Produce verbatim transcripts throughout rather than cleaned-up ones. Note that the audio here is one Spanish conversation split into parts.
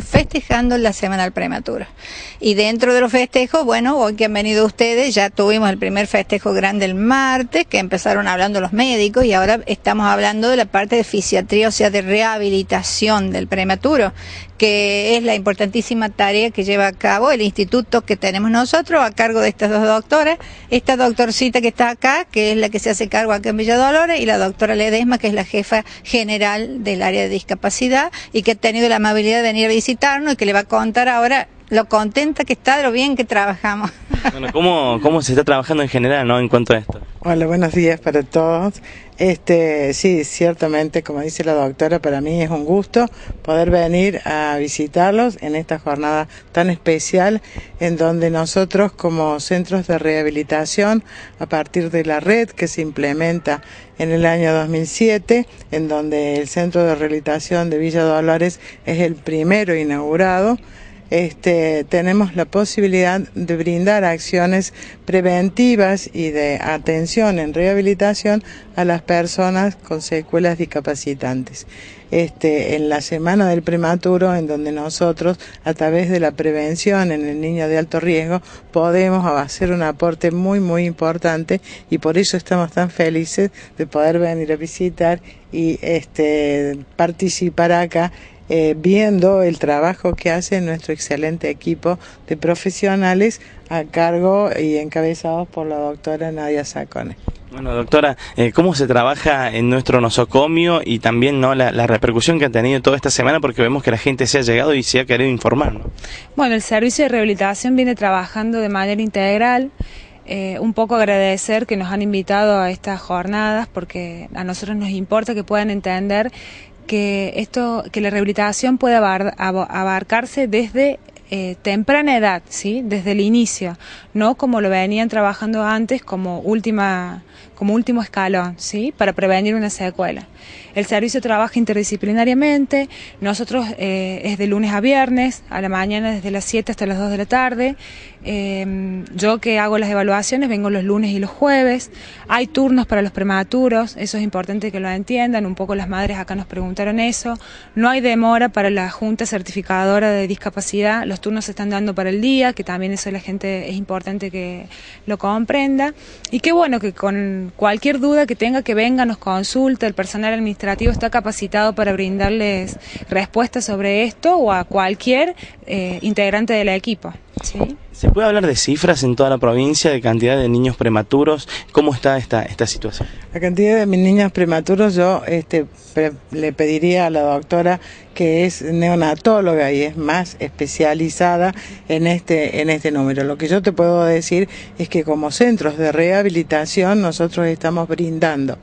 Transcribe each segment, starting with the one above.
Festejando la Semana del Prematuro. Y dentro de los festejos, bueno, hoy que han venido ustedes, ya tuvimos el primer festejo grande el martes, que empezaron hablando los médicos, y ahora estamos hablando de la parte de fisiatría, o sea, de rehabilitación del prematuro, que es la importantísima tarea que lleva a cabo el instituto que tenemos nosotros, a cargo de estas dos doctoras, esta doctorcita que está acá, que es la que se hace cargo acá en Villa Dolores, y la doctora Ledesma, que es la jefa general del área de discapacidad, y que ha tenido la amabilidad de venir a visitar y que le va a contar ahora lo contenta que está de lo bien que trabajamos. Bueno, ¿cómo, cómo se está trabajando en general, ¿no?, en cuanto a esto? Hola, buenos días para todos. Este, sí, ciertamente, como dice la doctora, para mí es un gusto poder venir a visitarlos en esta jornada tan especial, en donde nosotros como centros de rehabilitación, a partir de la red que se implementa en el año dos mil siete, en donde el Centro de Rehabilitación de Villa Dolores es el primero inaugurado, Este, tenemos la posibilidad de brindar acciones preventivas y de atención en rehabilitación a las personas con secuelas discapacitantes. Este, en la Semana del Prematuro, en donde nosotros, a través de la prevención en el niño de alto riesgo, podemos hacer un aporte muy, muy importante, y por eso estamos tan felices de poder venir a visitar y este, participar acá, Eh, viendo el trabajo que hace nuestro excelente equipo de profesionales a cargo y encabezados por la doctora Nadia Saccone. Bueno, doctora, eh, ¿cómo se trabaja en nuestro nosocomio y también, ¿no?, la, la repercusión que ha tenido toda esta semana? Porque vemos que la gente se ha llegado y se ha querido informar, ¿no? Bueno, el servicio de rehabilitación viene trabajando de manera integral. Eh, un poco agradecer que nos han invitado a estas jornadas, porque a nosotros nos importa que puedan entender que esto, que la rehabilitación puede abar, abarcarse desde eh, temprana edad, ¿sí?, desde el inicio, no como lo venían trabajando antes como última, como último escalón, ¿sí?, para prevenir una secuela. El servicio trabaja interdisciplinariamente. Nosotros eh, es de lunes a viernes, a la mañana desde las siete hasta las dos de la tarde. Eh, yo que hago las evaluaciones vengo los lunes y los jueves. Hay turnos para los prematuros, eso es importante que lo entiendan, un poco las madres acá nos preguntaron eso. No hay demora para la Junta Certificadora de Discapacidad, los turnos se están dando para el día, que también eso la gente es importante que lo comprenda. Y qué bueno que con cualquier duda que tenga, que venga, nos consulta. El personal administrativo está capacitado para brindarles respuestas sobre esto o a cualquier eh, integrante del equipo, ¿sí? ¿Se puede hablar de cifras en toda la provincia, de cantidad de niños prematuros? ¿Cómo está esta, esta situación? La cantidad de mis niños prematuros, yo este, pre le pediría a la doctora, que es neonatóloga y es más especializada en este, en este número. Lo que yo te puedo decir es que como centros de rehabilitación nosotros estamos brindando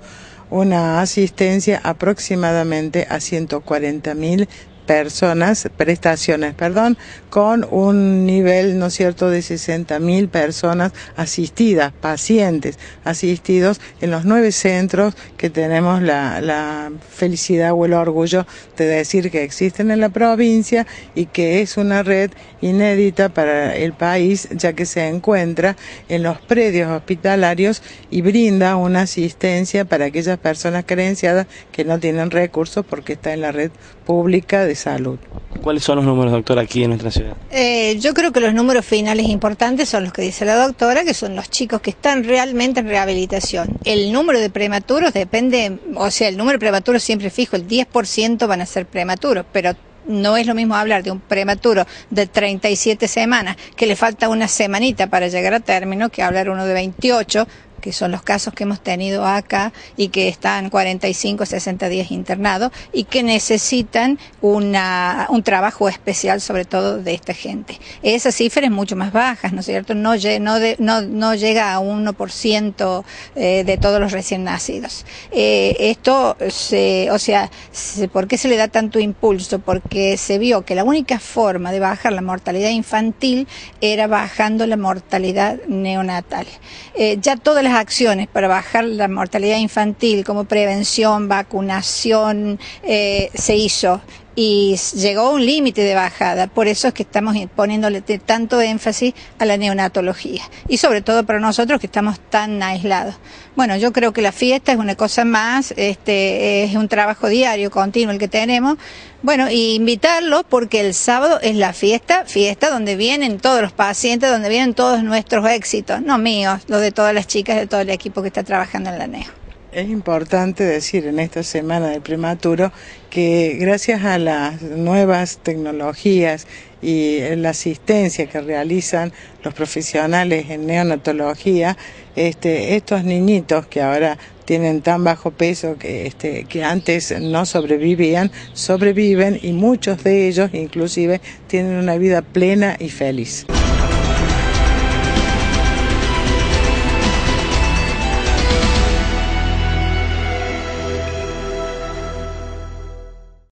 una asistencia aproximadamente a ciento cuarenta mil personas, prestaciones, perdón, con un nivel, ¿no es cierto?, de sesenta mil personas asistidas, pacientes asistidos en los nueve centros que tenemos la, la felicidad o el orgullo de decir que existen en la provincia, y que es una red inédita para el país, ya que se encuentra en los predios hospitalarios y brinda una asistencia para aquellas personas carenciadas que no tienen recursos, porque está en la red pública de salud. ¿Cuáles son los números, doctora, aquí en nuestra ciudad? Eh, yo creo que los números finales importantes son los que dice la doctora, que son los chicos que están realmente en rehabilitación. El número de prematuros depende, o sea, el número de prematuros siempre fijo, el diez por ciento van a ser prematuros, pero no es lo mismo hablar de un prematuro de treinta y siete semanas, que le falta una semanita para llegar a término, que hablar uno de veintiocho, que son los casos que hemos tenido acá y que están cuarenta y cinco, sesenta días internados y que necesitan una, un trabajo especial, sobre todo de esta gente. Esa cifra es mucho más baja, ¿no es cierto? No, no, de, no, no llega a uno por ciento eh, de todos los recién nacidos. Eh, esto, se, o sea, se, ¿por qué se le da tanto impulso? Porque se vio que la única forma de bajar la mortalidad infantil era bajando la mortalidad neonatal. Eh, ya todas las acciones para bajar la mortalidad infantil, como prevención, vacunación, eh, se hizo. y llegó a un límite de bajada. Por eso es que estamos poniéndole tanto énfasis a la neonatología y sobre todo para nosotros que estamos tan aislados. Bueno, yo creo que la fiesta es una cosa más, este, es un trabajo diario, continuo el que tenemos. Bueno, y invitarlos porque el sábado es la fiesta, fiesta donde vienen todos los pacientes, donde vienen todos nuestros éxitos, no míos, los de todas las chicas, de todo el equipo que está trabajando en la neo. Es importante decir en esta semana del prematuro que gracias a las nuevas tecnologías y la asistencia que realizan los profesionales en neonatología, este, estos niñitos que ahora tienen tan bajo peso que, este, que antes no sobrevivían, sobreviven y muchos de ellos inclusive tienen una vida plena y feliz.